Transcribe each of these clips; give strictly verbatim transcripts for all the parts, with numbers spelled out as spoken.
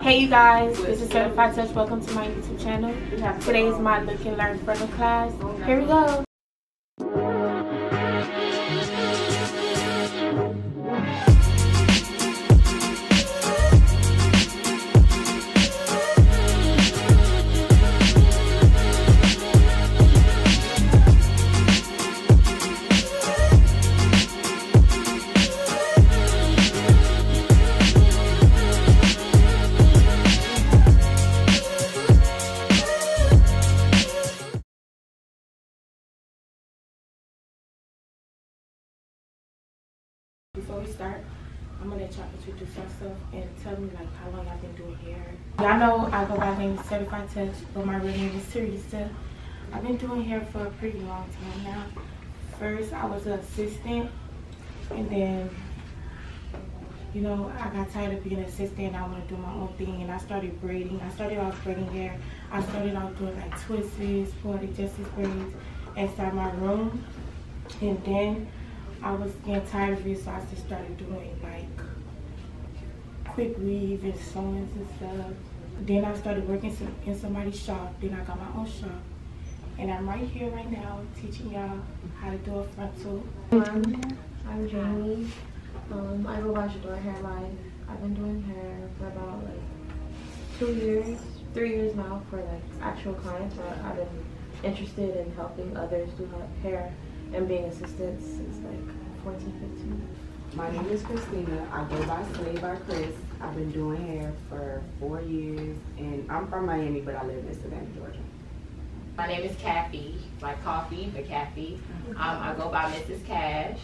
Hey you guys, this is Certified Touch. Welcome to my YouTube channel. Today is my Look and Learn Frontal class. Here we go. Before we start, I'm gonna let y'all introduce yourself and tell me like how long I've been doing hair. Y'all know I go by the name Certified Touch, but my real name is Teresa. I've been doing hair for a pretty long time now. First, I was an assistant, and then, you know, I got tired of being an assistant. I want to do my own thing, and I started braiding. I started off braiding hair. I started off doing like twists, poetic justice braids inside my room, and then I was getting tired of it, so I just started doing like quick weave and sewings and stuff. Then I started working in somebody's shop. Then I got my own shop. And I'm right here right now teaching y'all how to do a frontal. Um, I'm Jamie. Um, I go by Shador Hair Life. I've been doing hair for about like two years, three years now for like actual clients. But I've been interested in helping others do hair and being assistants since like fourteen, fifteen. My name is Christina. I go by Slay by Chris. I've been doing hair for four years, and I'm from Miami, but I live in Savannah, Georgia. My name is Kathy, like coffee, but Kathy. Um, I go by Missus Cash.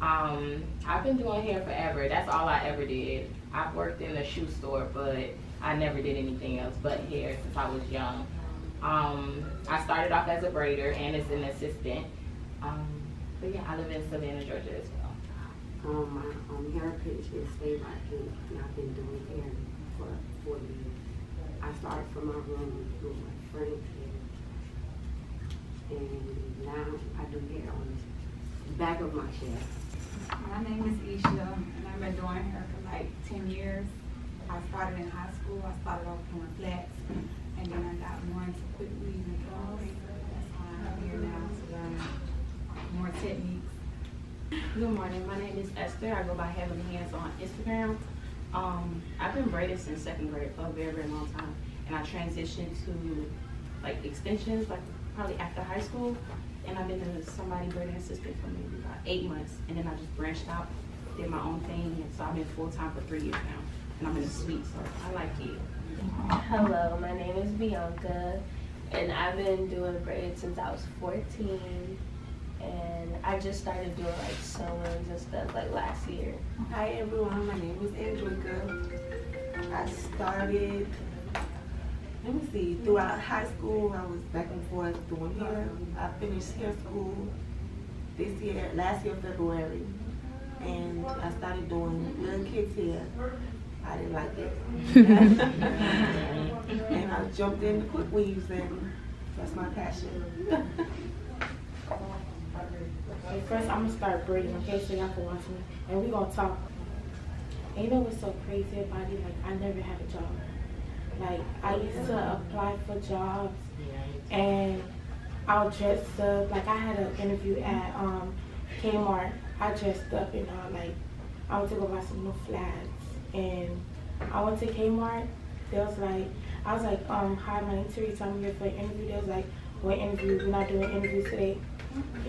Um, I've been doing hair forever. That's all I ever did. I've worked in a shoe store, but I never did anything else but hair since I was young. Um, I started off as a braider and as an assistant. Um, but yeah, I live in Savannah, Georgia as well. Um, my um, hair pitch is Slay by Pink, and I've been doing hair for four years. I started from my room with my friend's hair, and now I do hair on the back of my chest. My name is Isha, and I've been doing hair for like ten years. I started in high school. I started off doing flats, and then I got more into quick weave and curls. That's why I'm here now to learn more techniques. Good morning, my name is Esther. I go by Heavenly Hands on Instagram. Um, I've been braiding since second grade for a very, very long time. And I transitioned to like extensions, like probably after high school. And I've been a somebody braiding assistant for maybe about eight months. And then I just branched out, did my own thing. And so I've been full time for three years now. And I'm in the suite, so I like it. Hello, my name is Bianca. And I've been doing braids since I was fourteen. And I just started doing like sewings and stuff like last year. Hi everyone, my name is Angelica. I started, let me see, throughout high school I was back and forth doing hair. I finished hair school this year, last year February, and I started doing little kids hair. I didn't like it. And I jumped into quick weaves, and that's my passion. First, I'm gonna start braiding, okay, so y'all can watch me, and we gonna talk. And you know what's so crazy about it? Like, I never had a job. Like, I used to apply for jobs, and I'll dress up. Like, I had an interview at um, Kmart. I dressed up, and all, like, I went to go buy some new flats, and I went to Kmart. They was like, I was like, um, hi, my name is Teresa. I'm here for an interview. They was like, what interview? We're not doing interviews today.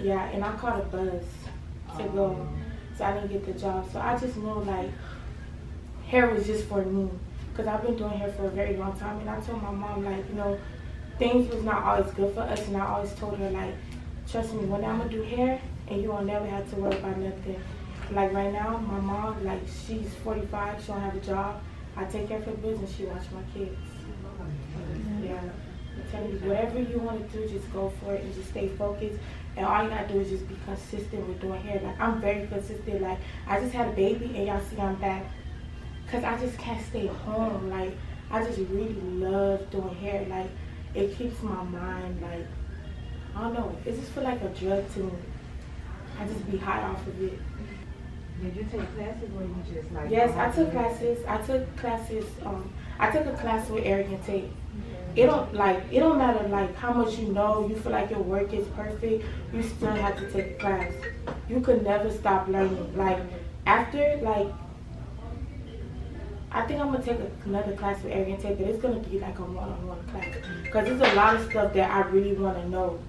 Yeah, and I caught a buzz to go, so I didn't get the job. So I just knew like hair was just for me, because I've been doing hair for a very long time. And I told my mom, like, you know, things was not always good for us. And I always told her, like, trust me, one day I'm gonna do hair and you will never have to worry about nothing. Like right now, my mom, like, she's forty-five, she don't have a job. I take care of her business, she watch my kids. Yeah. Tell me, whatever you want to do, just go for it and just stay focused. And all you gotta do is just be consistent with doing hair. Like, I'm very consistent. Like, I just had a baby and y'all see I'm back, because I just can't stay home. Like, I just really love doing hair. Like, it keeps my mind, like, I don't know, it just feel like a drug to me. I just be high off of it. Did you take classes or you just like? Yes, I took classes. I took classes. Um, I took a class with Eric and Tate. It don't like it don't matter like how much you know. You feel like your work is perfect. You still have to take a class. You could never stop learning. Like after like. I think I'm going to take another class with Eric and Tate, but it's going to be like a one-on-one class. Because there's a lot of stuff that I really want to know,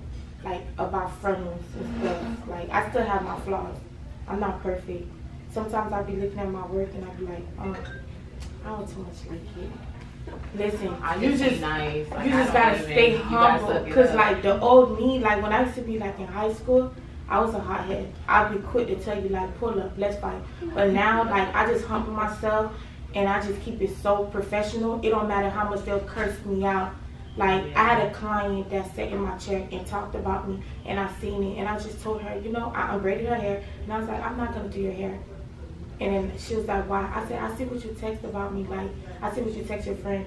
like about frontals and stuff. Like, I still have my flaws. I'm not perfect. Sometimes I'll be looking at my work and I'll be like, oh, I don't too much like it. Listen, I you just, nice. Like, you just got to stay humble. Because, like, the old me, like, when I used to be, like, in high school, I was a hothead. I'd be quick to tell you, like, pull up, let's fight. But now, like, I just humble myself. And I just keep it so professional. It don't matter how much they'll curse me out. Like, yeah. I had a client that sat in my chair and talked about me, and I seen it. And I just told her, you know, I unbraided her hair. And I was like, I'm not going to do your hair. And then she was like, why? I said, I see what you text about me. Like, I see what you text your friend.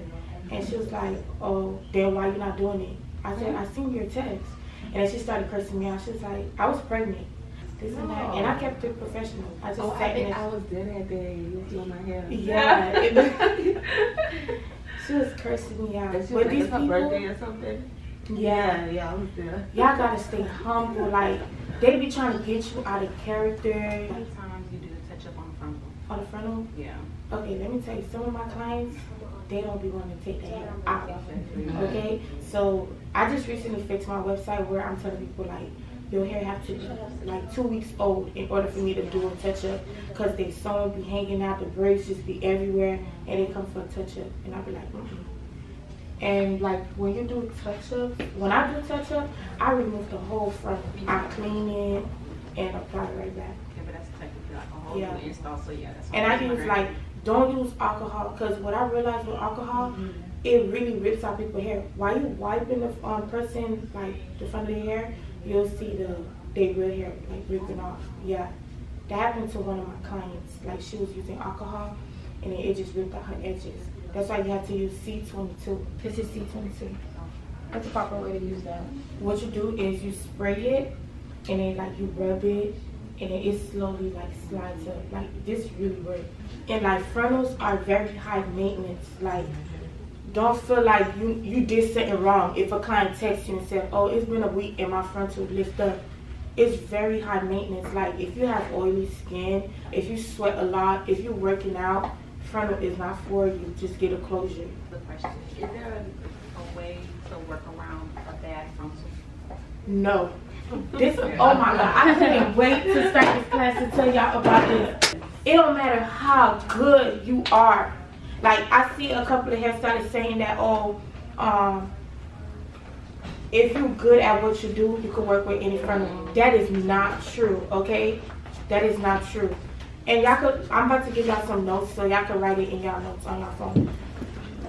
And she was like, oh, then why you not doing it? I said, I seen your text. And then she started cursing me out. She was like, I was pregnant. This no. and that, and I kept it professional. I just oh, sat I think I was there that day. You was doing my hair. Yeah, yeah. She was cursing me out. But like these people, birthday or something. Yeah, yeah, yeah, I was there. Y'all gotta stay humble. Like they be trying to get you out of character. Sometimes you do the touch up on the frontal. On the frontal? Yeah. Okay, let me tell you. Some of my clients, they don't be wanting to take their hair out. Okay, so I just recently fixed my website where I'm telling people like. Your hair have to be like two weeks old in order for me to do a touch-up because they sewn, be hanging out, the braids just be everywhere, and they come for a touch-up, and I'll be like, mm-hmm. And like when you do touch-up, when I do touch-up, I remove the whole front. I clean it and apply it right back. Yeah, but that's technically like a whole yeah. new install, so yeah, that's what And I use right. like, don't use alcohol because what I realized with alcohol, mm-hmm. it really rips out people's hair. While you wiping the um, person, like the front of their hair, you'll see the they real hair like ripping off. Yeah, that happened to one of my clients. Like she was using alcohol, and then it just ripped out her edges. That's why you have to use C twenty-two. This is C twenty-two. That's the proper way to use that. What you do is you spray it, and then like you rub it, and then it slowly like slides up. Like this really works. And like frontals are very high maintenance. Like. Don't feel like you, you did something wrong. If a client texts you and said, oh, it's been a week and my frontal lift up, it's very high maintenance. Like if you have oily skin, if you sweat a lot, if you're working out, frontal is not for you. Just get a closure. The question, is there a, a way to work around a bad frontal? No. This, oh my God, I couldn't wait to start this class to tell y'all about this. It don't matter how good you are. Like, I see a couple of hairstylists saying that, oh, um, if you're good at what you do, you can work with any frontal. That is not true, okay? That is not true. And y'all could, I'm about to give y'all some notes, so y'all can write it in y'all notes on your phone.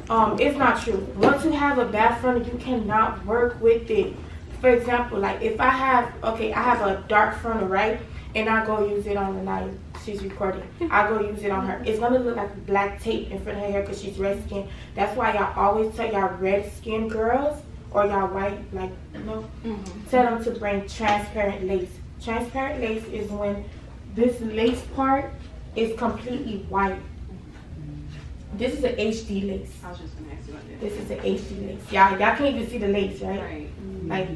Um, it's not true. Once you have a bad frontal, you cannot work with it. For example, like, if I have, okay, I have a dark frontal, right? And I go use it on the night she's recording. I go use it on her. It's gonna look like black tape in front of her hair because she's red skin. That's why y'all always tell y'all red skin girls or y'all white, like, you know, mm-hmm. tell them to bring transparent lace. Transparent lace is when this lace part is completely white. This is an H D lace. I was just gonna ask you about this. This is an H D lace. Y'all, y'all can't even see the lace, right? Right. Mm-hmm. Like.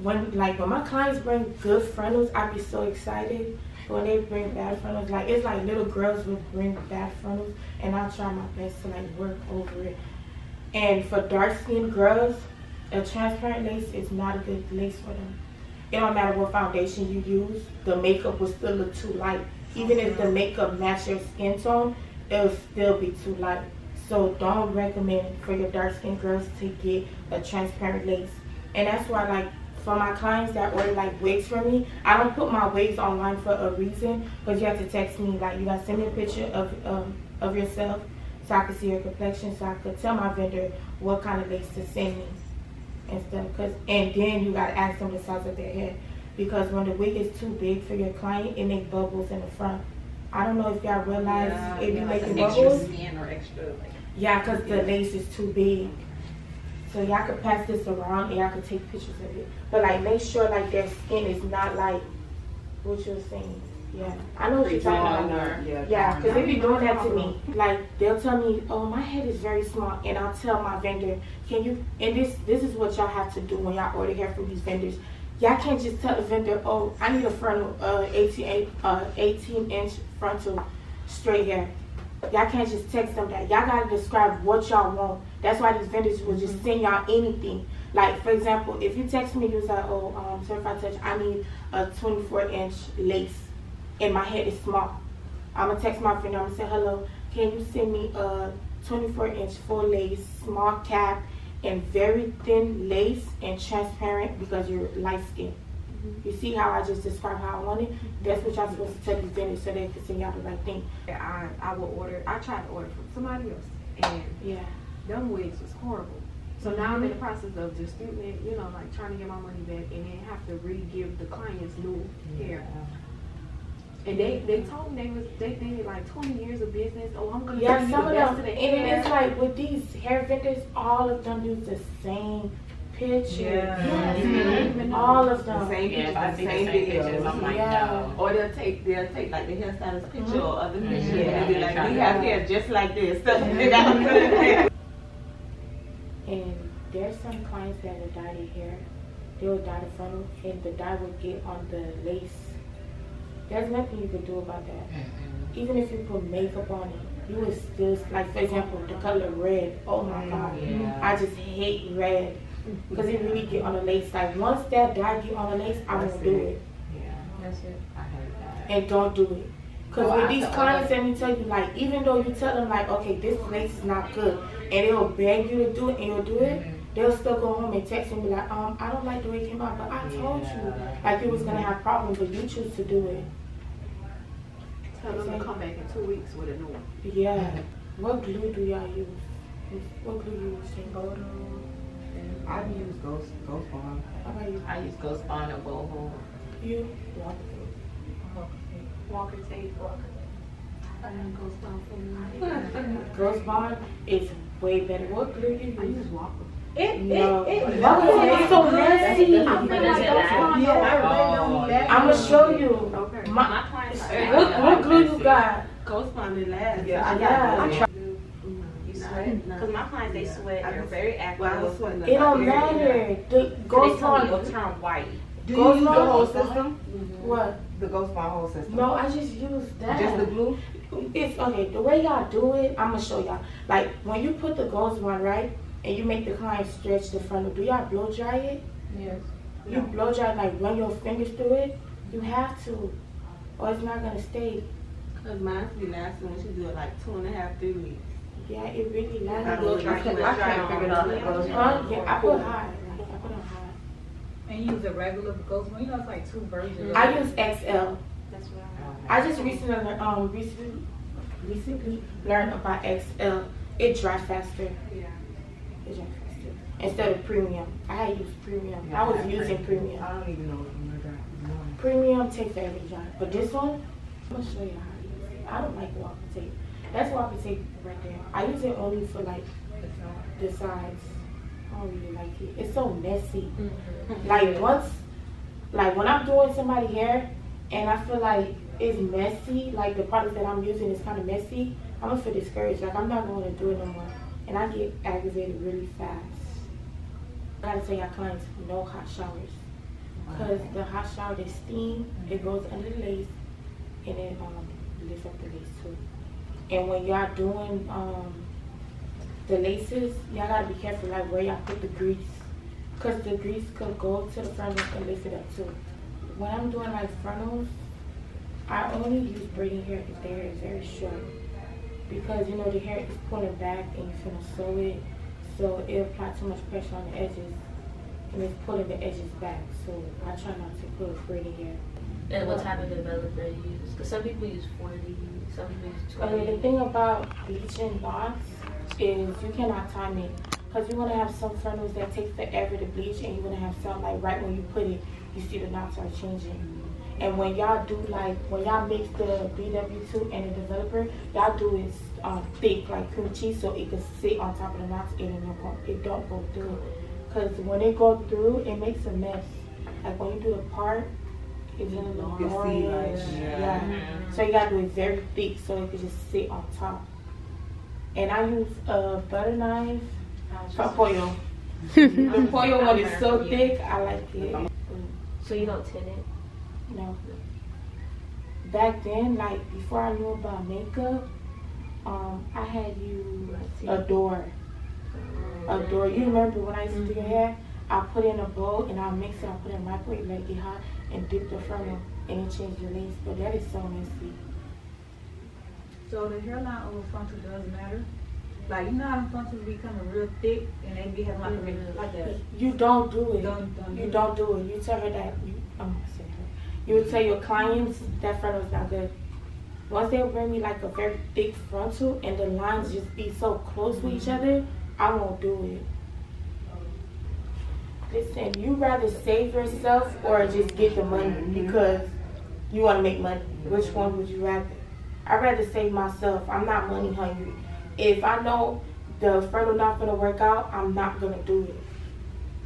When like when my clients bring good frontals, I be so excited. When they bring bad frontals, like it's like little girls will bring bad frontals, and I try my best to like work over it. And for dark skinned girls, a transparent lace is not a good lace for them. It don't matter what foundation you use, the makeup will still look too light. Even if the makeup match your skin tone, it'll still be too light. So don't recommend for your dark skinned girls to get a transparent lace. And that's why like. For my clients that order like wigs from me, I don't put my wigs online for a reason, but you have to text me, like you gotta send me a picture of um, of yourself so I can see your complexion, so I could tell my vendor what kind of lace to send me and stuff. Cause, and then you gotta ask them the size of their hair, because when the wig is too big for your client, it makes bubbles in the front. I don't know if y'all realize yeah, it be yeah, making like bubbles. Extra skin or extra, like, yeah, cause yeah. the lace is too big. So y'all could pass this around and y'all could take pictures of it. But like make sure like their skin is not like what you're saying. Yeah, I know what you're talking about. Yeah, yeah, because they be doing that to me. Like, they'll tell me, oh, my head is very small, and I'll tell my vendor, can you, and this this is what y'all have to do when y'all order hair from these vendors. Y'all can't just tell the vendor, oh, I need a frontal, uh, eighteen inch frontal straight hair. Y'all can't just text them that. Y'all gotta describe what y'all want. That's why these vendors will just send y'all anything. Like, for example, if you text me, you say, oh, um, Certified Touch, I need a twenty-four inch lace, and my head is small. I'm gonna text my friend, I'm gonna say, hello, can you send me a twenty-four inch full lace, small cap, and very thin lace and transparent because you're light skinned. Mm-hmm. You see how I just described how I want it? That's what y'all supposed to tell these vendors so they can send y'all the right thing. I, I will order, I tried to order from somebody else, and yeah, them wigs was horrible. So now I'm in the process of just doing it, you know, like trying to get my money back and then have to re-give the clients new yeah. hair. And they, they told me they was they did like twenty years of business. Oh, I'm gonna yeah, do some the of them. Of the and it's like with these hair vendors, all of them use the same picture. Yeah, yeah. Mm-hmm. Mm-hmm. All of them. The same picture, yeah, the same, same pictures. I'm like, yeah. no. Or they'll take they'll take like the hairstylist picture mm-hmm. or other picture, mm-hmm. and they'll be like, we have hair just like this. And there's some clients that will dye their hair. They will dye the frontal, and the dye will get on the lace. There's nothing you can do about that. Mm-hmm. Even if you put makeup on it, you would still, like for example, the color red. Oh my mm, God, yeah. I just hate red because it really get on the lace. Like once that dye get on the lace, I won't do it. Yeah, that's it. I hate that. And don't do it. Because oh, with I these clients, let me tell you, like even though you tell them like, okay, this lace is not good, and they'll beg you to do it, and you'll do it. Mm-hmm. They'll still go home and text and be like, um, I don't like the way it came out, but I told you like it was gonna have problems, but you choose to do it. Tell them to come back in two weeks with a new one. Yeah. What glue do y'all use? What glue do you use? Gold. I use Ghost Ghost Bond. I use Ghost Bond and Boho. You? Walker Tape. Walker Tape. Walker Tape. I use Ghost Bond for me. Ghost Bond is way better. What glue do you use? I use Walker. It, no. it, it, it, oh, it's so nasty. I'm, I'm going yeah. to show you. Okay. My, my clients like, what, what glue you got? Ghost Bond and last. Yeah, I got yeah. You sweat? Because my clients, they sweat. They're very active. Well, I was sweating. It don't matter. The Ghost Bond will turn white. Do you use the whole system? What? The Ghost Bond whole system. No, I just use that. Just the glue? It's okay. The way y'all do it, I'm going to show y'all. Like, when you put the Ghost Bond, right? And you make the client stretch the frontal. Do y'all blow dry it? Yes. You no. blow dry, like run your fingers through it? You have to, or it's not gonna stay. Cause mine's be lasting when she do it like two and a half, three weeks. Yeah, it really lasts. I, I, I can't figure it out. Huh? Yeah, I put high. Like, I put on high. And you use a regular Ghost Bond. You know, it's like two versions. I use X L. That's what I. I just recently, um, recently, recently learned about X L. It dries faster. Yeah. Instead of premium, I had used premium. Yeah, I was using premium. I don't even know what I'm gonna do. Premium takes every job, but this one, I'm gonna show you how I use it. I don't like Walker Tape. That's Walker Tape right there. I use it only for like the sides. I don't really like it. It's so messy. Mm-hmm. Like once, like when I'm doing somebody's hair, and I feel like it's messy. Like the product that I'm using is kind of messy. I'm gonna feel discouraged. Like I'm not going to do it no more. And I get aggravated really fast. I gotta tell y'all clients, no hot showers. Because the hot shower, they steam, it goes under the lace, and then um, lifts up the lace too. And when y'all doing um, the laces, y'all gotta be careful like where y'all put the grease. Because the grease could go to the frontals and lift it up too. When I'm doing like frontals, I only use braiding hair if the hair is very short. Because you know the hair is pulling back and you're gonna sew it, so it applies too much pressure on the edges and it's pulling the edges back. So I try not to put braiding hair. And what type of developer do you use? Because some people use forty, some people use twenty. Okay, the thing about bleaching locks is you cannot time it because you want to have some frontals that take forever to bleach, and you want to have some like right when you put it, you see the knots are changing. And when y'all do like, when y'all mix the B W two and the developer, y'all do it um, thick like cream cheese so it can sit on top of the knots and it don't, it don't go through. Because when it goes through, it makes a mess. Like when you do the part, It's in the long range. Yeah. Yeah. Mm-hmm. So you gotta do it very thick so it can just sit on top. And I use a butter knife for pollo. The pollo one is so thick, I like it. So you don't tin it? No. Back then, like before I knew about makeup, um, I had you adore. Adore. You remember when I used to do your hair? I put in a bowl and I mix it, I put it in the microwave, let it hot, and dip the frontal, and it changed your lace. But that is so messy. So the hairline over frontal does matter. Like, you know how the frontals be coming real thick and they be having like a big like that. You don't do it. Don't, don't you do don't do it. You tell her that. You, um, you would tell your clients that frontal's not good. Once they bring me like a very thick frontal and the lines just be so close mm-hmm. with each other, I won't do it. Listen, you rather save yourself or just get the money mm-hmm. because you want to make money. Which one would you rather? I'd rather save myself. I'm not money hungry. If I know the frontal not going to work out, I'm not going to do it.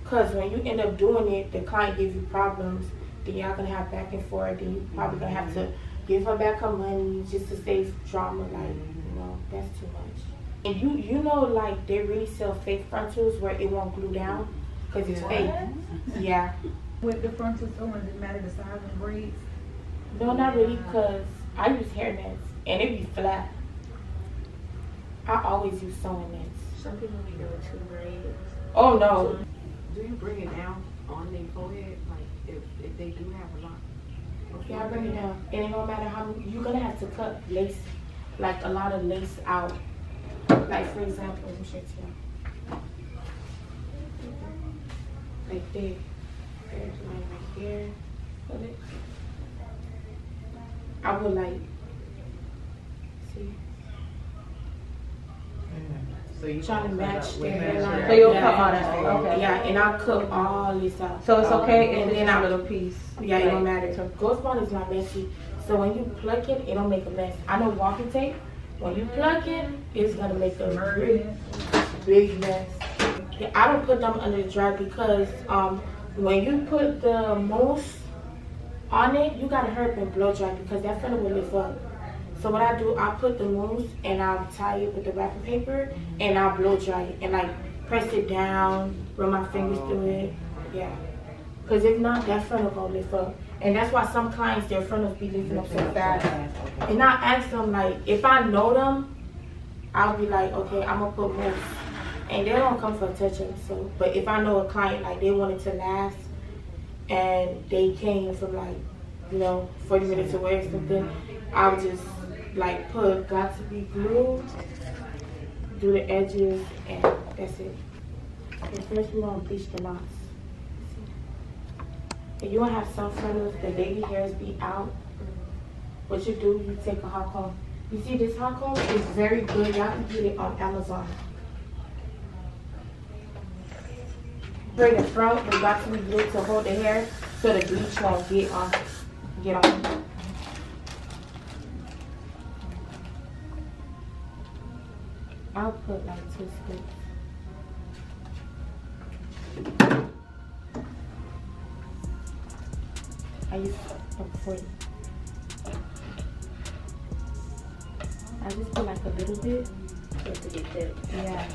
Because when you end up doing it, the client gives you problems. Then y'all going to have back and forth. Then you probably going to have to give her back her money just to save drama. Like, you know, that's too much. And you, you know, like, they really sell fake frontals where it won't glue down. Because it's fake. Yeah. With the frontals, oh, does it matter the size and braids? No, not really, because I use hair nets, and it be flat. I always use sewing nets. Some people be doing two braids. Oh, no. Do you bring it down on their forehead, like, if, if they do have a lot? Yeah, I bring it down. And it don't matter how, you're going to have to cut lace, like, a lot of lace out. Like, for example, I'm sure it's here. Like there, there's mine right here. Hold it. I would like, see. Mm. So you trying to match the hairline. So you'll cut all that. Okay. Yeah, and I'll cut all this out. So it's okay, and then I'll little piece. Yeah, it don't matter. So Ghost Bond is not messy. So when you pluck it, it don't make a mess. I know Walker Tape. When you pluck it, it's gonna make a really big mess. I don't put them under the dry because um, when you put the mousse on it, you gotta hurry up and blow dry because that frontal will lift up. So what I do, I put the mousse and I'll tie it with the wrapping paper and I'll blow dry it and like press it down, run my fingers through it, yeah. Because if not, that frontal gonna lift up. And that's why some clients, their frontals be lifting up so fast. And I ask them like, if I know them, I'll be like, okay, I'm gonna put mousse. And they don't come from touching, so. But if I know a client, like, they wanted to last, and they came from, like, you know, forty minutes away or something, I would just, like, put Got to B Glued, do the edges, and that's it. And first, we're gonna bleach the knots. And you wanna have some frontals, the baby hairs be out. What you do, you take a hot comb. You see, this hot comb is very good. Y'all can get it on Amazon. Bring the front, the Got to B Glued to hold the hair so the bleach won't get on. Get on. I'll put like two scoops. I used a forty. I just put like a little bit. Just to get that. Yeah.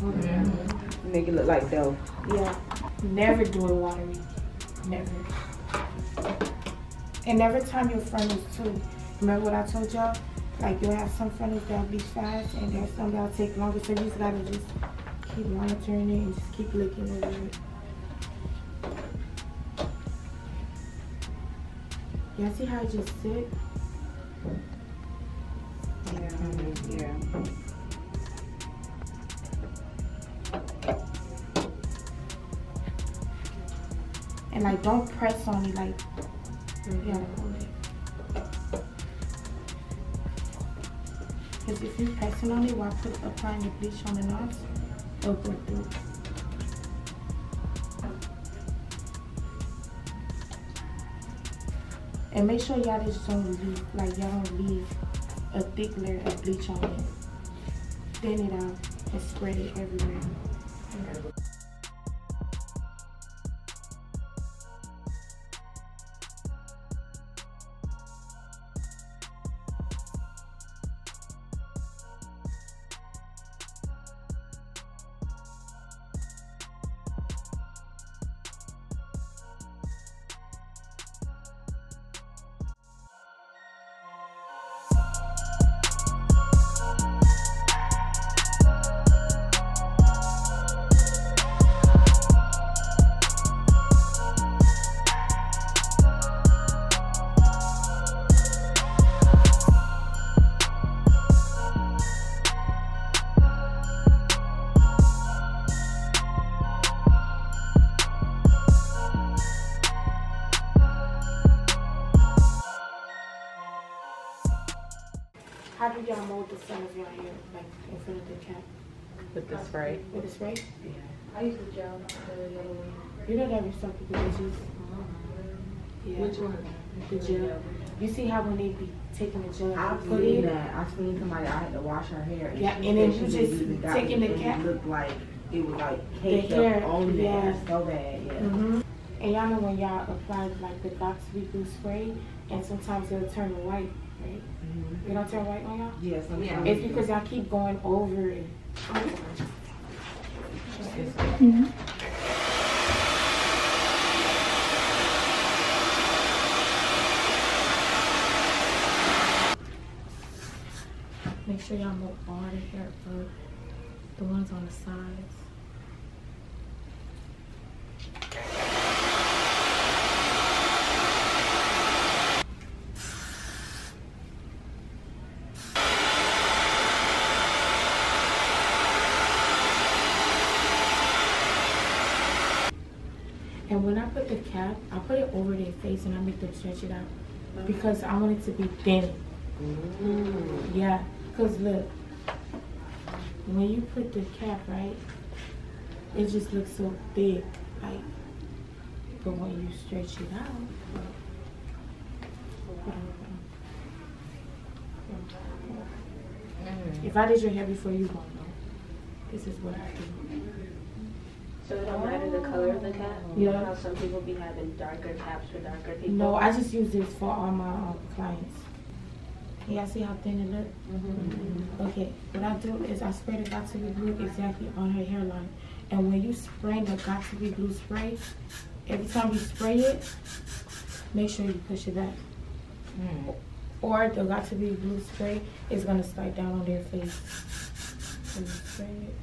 Mm-hmm. Make it look like dough. Yeah. Never do it watery. Never. And never time your frontals too. Remember what I told y'all? Like you'll have some frontals that'll be fast and there's some that'll take longer. So you just gotta just keep monitoring it and just keep looking over it. Y'all see how it just sit? Yeah. Mm-hmm. Yeah. And like, don't press on it, like, yeah. because this is pressing on it while applying the bleach on the knots or break through. And make sure y'all just don't leave, like y'all don't leave a thick layer of bleach on it. Thin it out and spread it everywhere. How do y'all mold the front of your hair, like in front of the cap? With the spray. With the spray? Yeah. I use the gel. You know that some people just use. Yeah. Which one? The gel. You see how when they be taking the gel, I put it in. I seen somebody. I had to wash her hair. Yeah, and then you just taking the cap. It looked like it was like caked up on there. So bad. Yeah. Mm-hmm. And y'all know when y'all apply like the Doxifu Glue spray, and sometimes it'll turn white. Right? Mm-hmm. You don't turn white on y'all? Yes, I'm yeah. It's because y'all keep going over it. Mm-hmm. Make sure y'all mold all the hair up, the ones on the sides. And when I put the cap, I put it over their face and I make them stretch it out because I want it to be thin. Ooh. Yeah, because look, when you put the cap, right, it just looks so thick, like, but when you stretch it out, mm. If I did your hair before, you won't know. This is what I do. So it don't matter the color of the cap? You know how some people be having darker caps for darker people? No, I just use this for all my um, clients. Y'all yeah, see how thin it look? Mm-hmm. Mm-hmm. Okay, what I do is I spray the Got to B Glue exactly on her hairline. And when you spray the Got to B Glue spray, every time you spray it, make sure you push it back. Mm. Or the Got to B Glue spray is going to slide down on their face. So you spray it.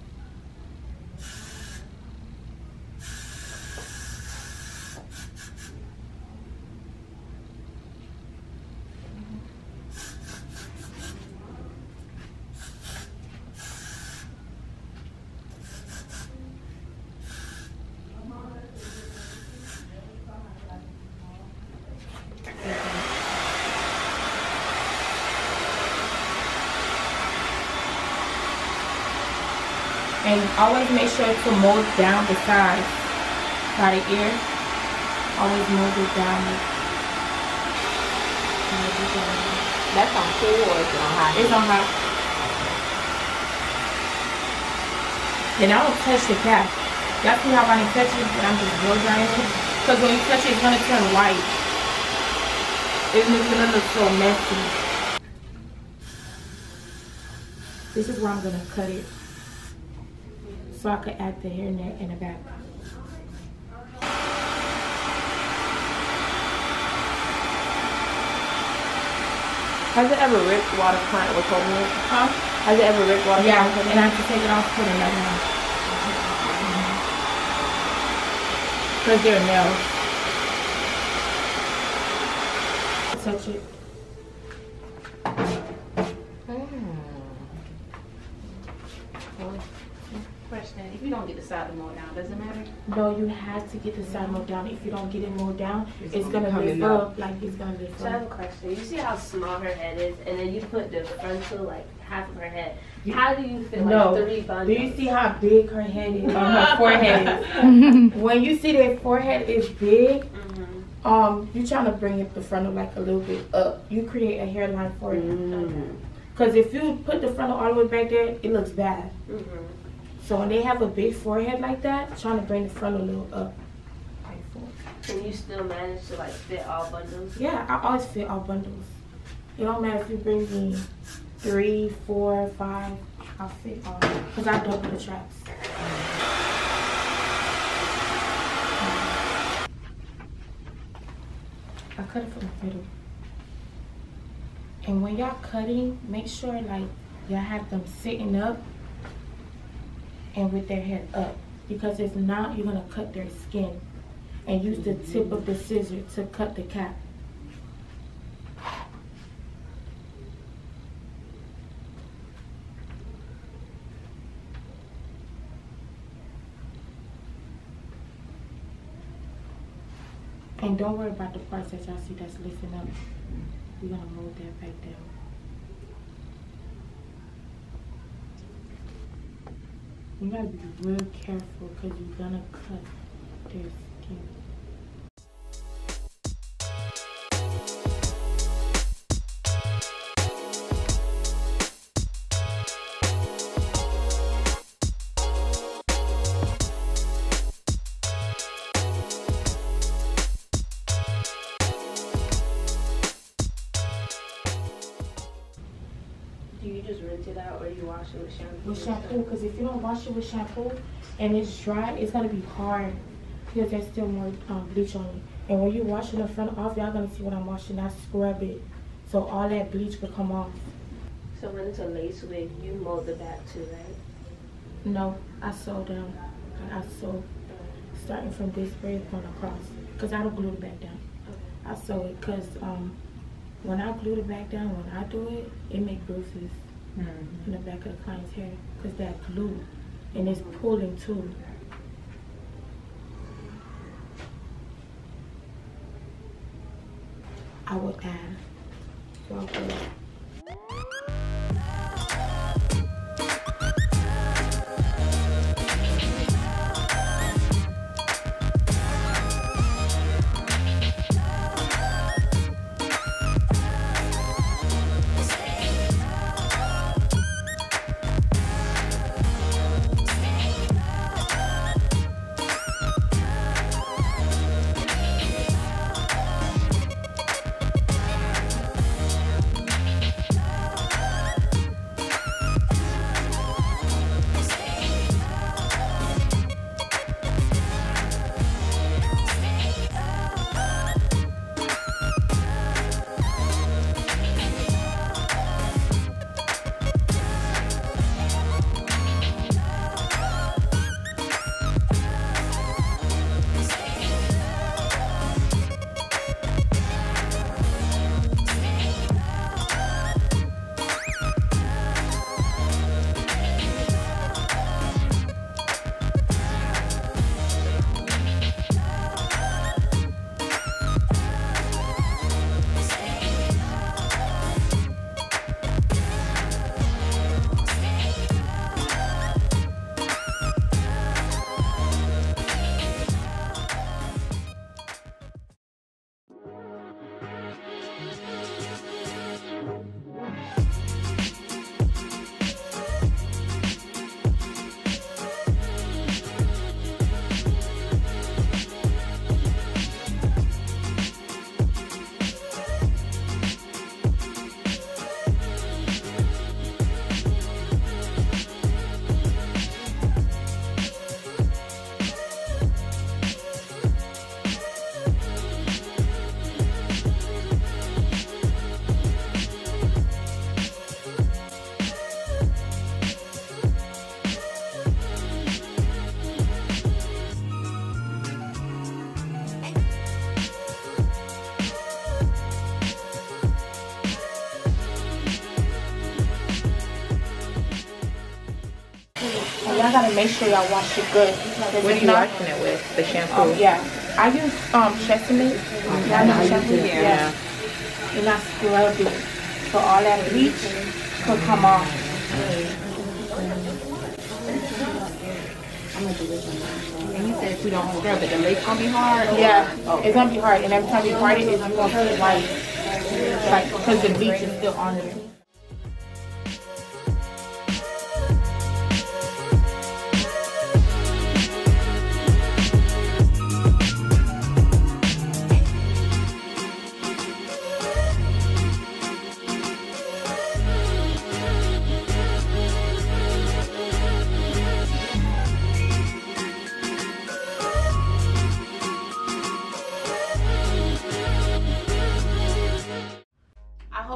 And always make sure to mold down the sides by the ear. Always mold it down. That's on cool or is it on hot? It's on hot. Then I don't touch the cap. Y'all see how I didn't touch it, but I'm just blow drying it. Because when you touch it, it's going to turn white. It's going to look so messy. This is where I'm going to cut it, so I could add the hair net in the back. Has it ever ripped while the client was holding it? Huh? Has it ever ripped while the client was holding it? Yeah, and I have to take it off, put another one. Because they're nails. Touch it. If you don't get the side mowed down. Does it matter? No, you have to get the side mowed down. If you don't get it mowed down, it's, it's gonna lift up. up like it's gonna lift up. So I have a question. You see how small her head is, and then you put the frontal like half of her head. How do you feel? No. Like three bundles? Do you see how big her head is? On her forehead is. When you see that forehead is big, mm-hmm. um, you're trying to bring up the frontal like a little bit up. You create a hairline for it. Mm-hmm. Because if you put the frontal all the way back there, it looks bad. Mm-hmm. So when they have a big forehead like that, trying to bring the frontal a little up. Can you still manage to like fit all bundles? Yeah, I always fit all bundles. It don't matter if you bring me three, four, five, I'll fit all. Because I double the traps. I cut it from the middle. And when y'all cutting, make sure like y'all have them sitting up and with their head up. Because if not, you're gonna cut their skin and use the tip of the scissor to cut the cap. And don't worry about the parts that y'all see that's lifting up. We're gonna mold that back down. You gotta be real careful because you're gonna cut their skin. With shampoo. With shampoo, because if you don't wash it with shampoo and it's dry, it's gonna be hard because there's still more um, bleach on it. And when you wash it in front off, y'all gonna see what I'm washing. I scrub it, so all that bleach will come off. So when it's a lace wig, you mold the back too, right? No, I sew down. I sew starting from this braid going across, because I don't glue it back down. Okay. I sew it because um, when I glue it back down, when I do it, it make bruises. Mm-hmm. In the back of the client's hair, because that glue and it's pulling too. I would add Walker y'all gotta make sure y'all wash it good. What are you not, washing it with? The shampoo? Um, yeah. I use um, Chessamines. Um, yeah, I shampoo. It, yeah. yeah. And I scrub it. So all that bleach could come off. And you said if we don't scrub it, the lace gonna be hard? Yeah, oh. It's gonna be hard. And every time you part it, it's gonna be white. Like, because the bleach is still on it.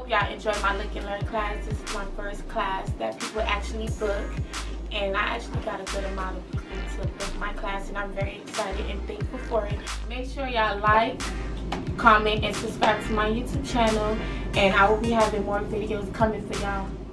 Y'all enjoy my look and learn class. This is my first class that people actually book, and I actually got a good amount of people to book my class, and I'm very excited and thankful for it. Make sure y'all like, comment, and subscribe to my YouTube channel, and I will be having more videos coming for y'all.